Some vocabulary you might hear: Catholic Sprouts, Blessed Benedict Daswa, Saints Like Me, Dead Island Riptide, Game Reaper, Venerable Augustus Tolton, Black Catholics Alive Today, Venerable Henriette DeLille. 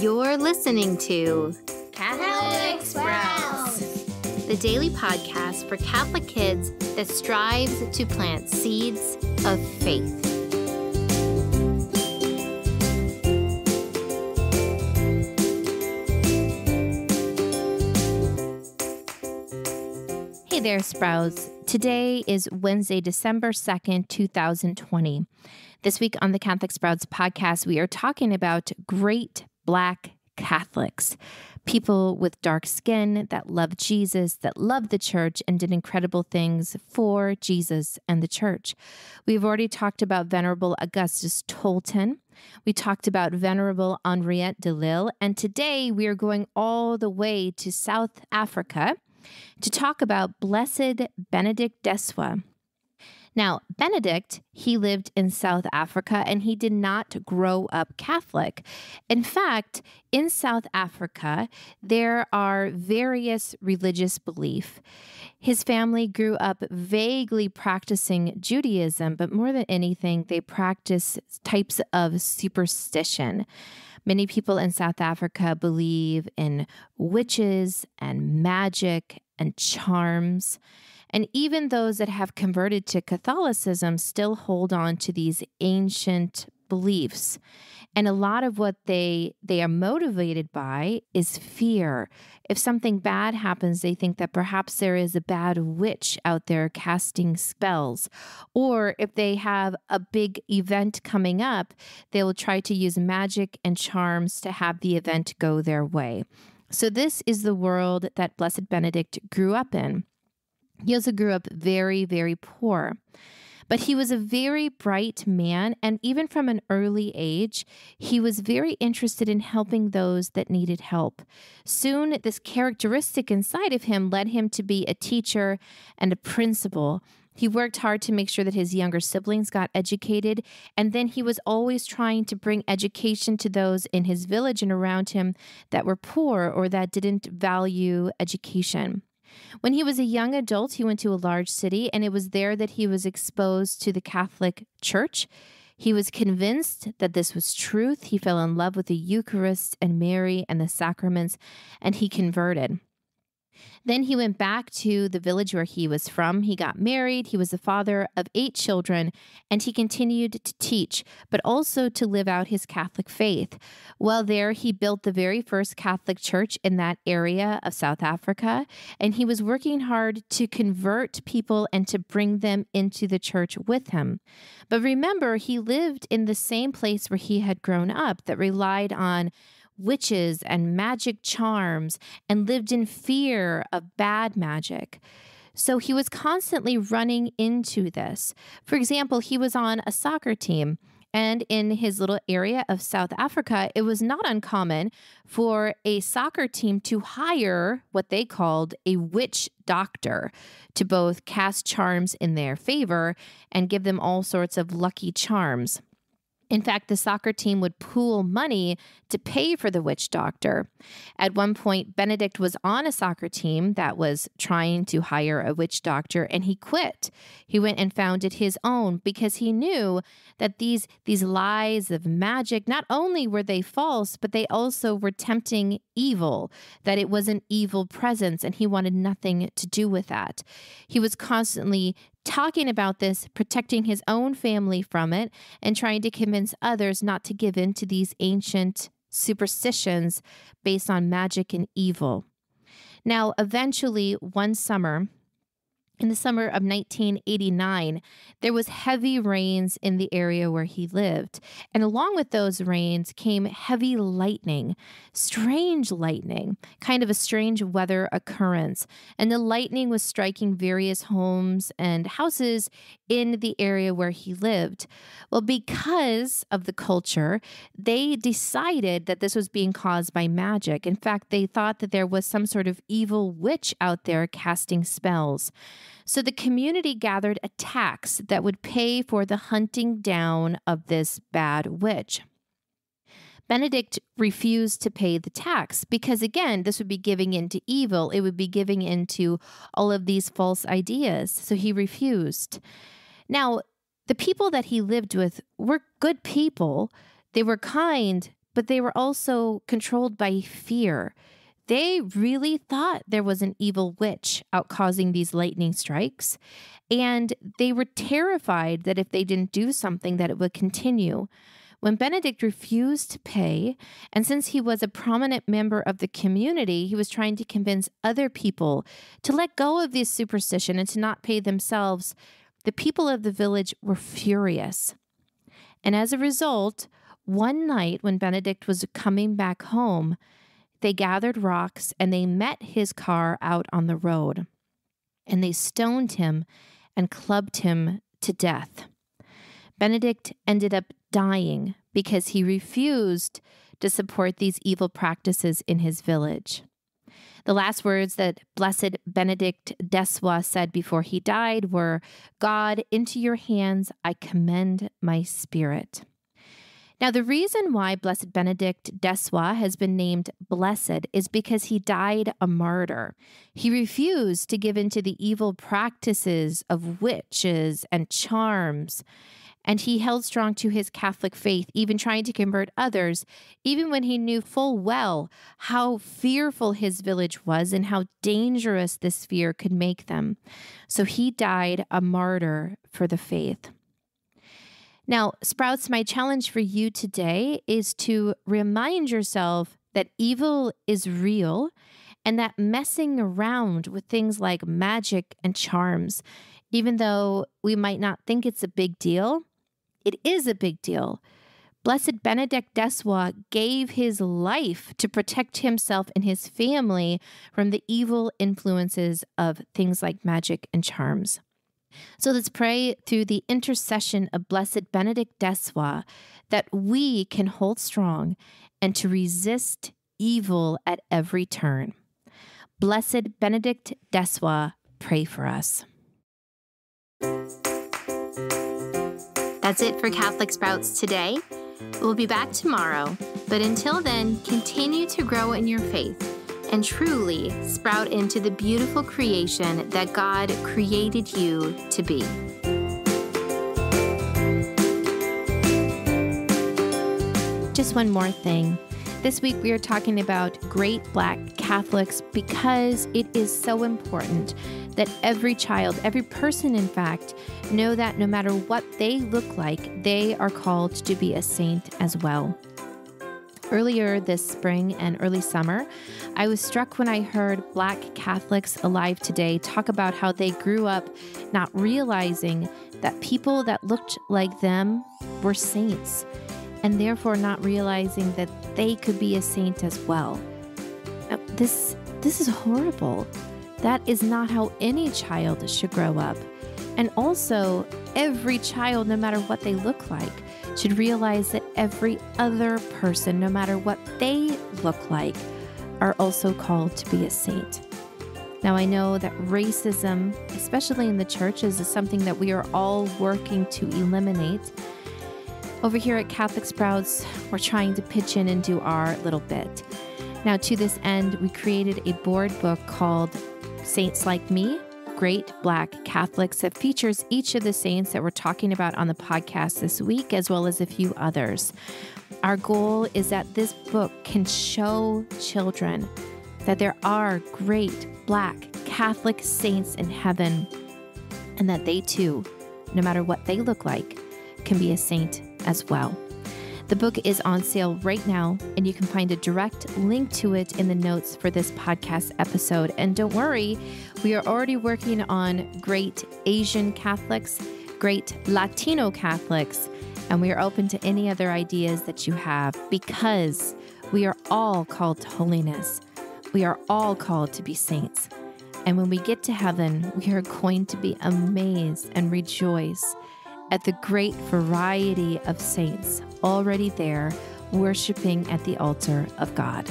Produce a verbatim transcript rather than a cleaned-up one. You're listening to Catholic Sprouts, the daily podcast for Catholic kids that strives to plant seeds of faith. Hey there, Sprouts. Today is Wednesday, December second, two thousand twenty. This week on the Catholic Sprouts podcast, we are talking about great Black Catholics, people with dark skin that love Jesus, that love the church, and did incredible things for Jesus and the church. We've already talked about Venerable Augustus Tolton. We talked about Venerable Henriette DeLille. And today we are going all the way to South Africa to talk about Blessed Benedict Daswa. Now, Benedict, he lived in South Africa, and he did not grow up Catholic. In fact, in South Africa, there are various religious beliefs. His family grew up vaguely practicing Judaism, but more than anything, they practice types of superstition. Many people in South Africa believe in witches and magic and charms. And even those that have converted to Catholicism still hold on to these ancient beliefs. And a lot of what they they are motivated by is fear. If something bad happens, they think that perhaps there is a bad witch out there casting spells. Or if they have a big event coming up, they will try to use magic and charms to have the event go their way. So this is the world that Blessed Benedict grew up in. He also grew up very, very poor, but he was a very bright man. And even from an early age, he was very interested in helping those that needed help. Soon, this characteristic inside of him led him to be a teacher and a principal. He worked hard to make sure that his younger siblings got educated, and then he was always trying to bring education to those in his village and around him that were poor or that didn't value education. When he was a young adult, he went to a large city, and it was there that he was exposed to the Catholic Church. He was convinced that this was truth. He fell in love with the Eucharist and Mary and the sacraments, and he converted. Then he went back to the village where he was from. He got married. He was the father of eight children, and he continued to teach, but also to live out his Catholic faith. While there, he built the very first Catholic church in that area of South Africa, and he was working hard to convert people and to bring them into the church with him. But remember, he lived in the same place where he had grown up that relied on witches and magic charms and lived in fear of bad magic. So he was constantly running into this. For example, he was on a soccer team, and in his little area of South Africa, it was not uncommon for a soccer team to hire what they called a witch doctor to both cast charms in their favor and give them all sorts of lucky charms. In fact, the soccer team would pool money to pay for the witch doctor. At one point, Benedict was on a soccer team that was trying to hire a witch doctor, and he quit. He went and founded his own because he knew that these, these lies of magic, not only were they false, but they also were tempting evil, that it was an evil presence, and he wanted nothing to do with that. He was constantly talking about this, protecting his own family from it, and trying to convince others not to give in to these ancient superstitions based on magic and evil. Now, eventually, one summer, in the summer of nineteen eighty-nine, there was heavy rains in the area where he lived. And along with those rains came heavy lightning, strange lightning, kind of a strange weather occurrence. And the lightning was striking various homes and houses in the area where he lived. Well, because of the culture, they decided that this was being caused by magic. In fact, they thought that there was some sort of evil witch out there casting spells. So the community gathered a tax that would pay for the hunting down of this bad witch. Benedict refused to pay the tax because, again, this would be giving in to evil. It would be giving in to all of these false ideas. So he refused. Now, the people that he lived with were good people. They were kind, but they were also controlled by fear. They really thought there was an evil witch out causing these lightning strikes, and they were terrified that if they didn't do something, that it would continue. When Benedict refused to pay, and since he was a prominent member of the community, he was trying to convince other people to let go of this superstition and to not pay themselves. The people of the village were furious. And as a result, one night when Benedict was coming back home, they gathered rocks and they met his car out on the road. And they stoned him and clubbed him to death. Benedict ended up dying because he refused to support these evil practices in his village. The last words that Blessed Benedict Daswa said before he died were, "God, into your hands I commend my spirit." Now, the reason why Blessed Benedict Daswa has been named Blessed is because he died a martyr. He refused to give in to the evil practices of witches and charms, and he held strong to his Catholic faith, even trying to convert others, even when he knew full well how fearful his village was and how dangerous this fear could make them. So he died a martyr for the faith. Now, Sprouts, my challenge for you today is to remind yourself that evil is real and that messing around with things like magic and charms, even though we might not think it's a big deal, it is a big deal. Blessed Benedict Daswa gave his life to protect himself and his family from the evil influences of things like magic and charms. So let's pray through the intercession of Blessed Benedict Daswa that we can hold strong and to resist evil at every turn. Blessed Benedict Daswa, pray for us. That's it for Catholic Sprouts today. We'll be back tomorrow, but until then, continue to grow in your faith and truly sprout into the beautiful creation that God created you to be. Just one more thing. This week we are talking about great Black Catholics because it is so important that every child, every person in fact, know that no matter what they look like, they are called to be a saint as well. Earlier this spring and early summer, I was struck when I heard Black Catholics Alive Today talk about how they grew up not realizing that people that looked like them were saints, and therefore not realizing that they could be a saint as well. This, this is horrible. That is not how any child should grow up. And also, every child, no matter what they look like, should realize that every other person, no matter what they look like, are also called to be a saint. Now, I know that racism, especially in the churches, is something that we are all working to eliminate. Over here at Catholic Sprouts, we're trying to pitch in and do our little bit. Now, to this end, we created a board book called Saints Like Me, Great Black Catholics, that features each of the saints that we're talking about on the podcast this week, as well as a few others. Our goal is that this book can show children that there are great Black Catholic saints in heaven, and that they too, no matter what they look like, can be a saint as well. The book is on sale right now, and you can find a direct link to it in the notes for this podcast episode. And don't worry, we are already working on great Asian Catholics, great Latino Catholics, and we are open to any other ideas that you have, because we are all called to holiness. We are all called to be saints. And when we get to heaven, we are going to be amazed and rejoice at the great variety of saints already there, worshiping at the altar of God.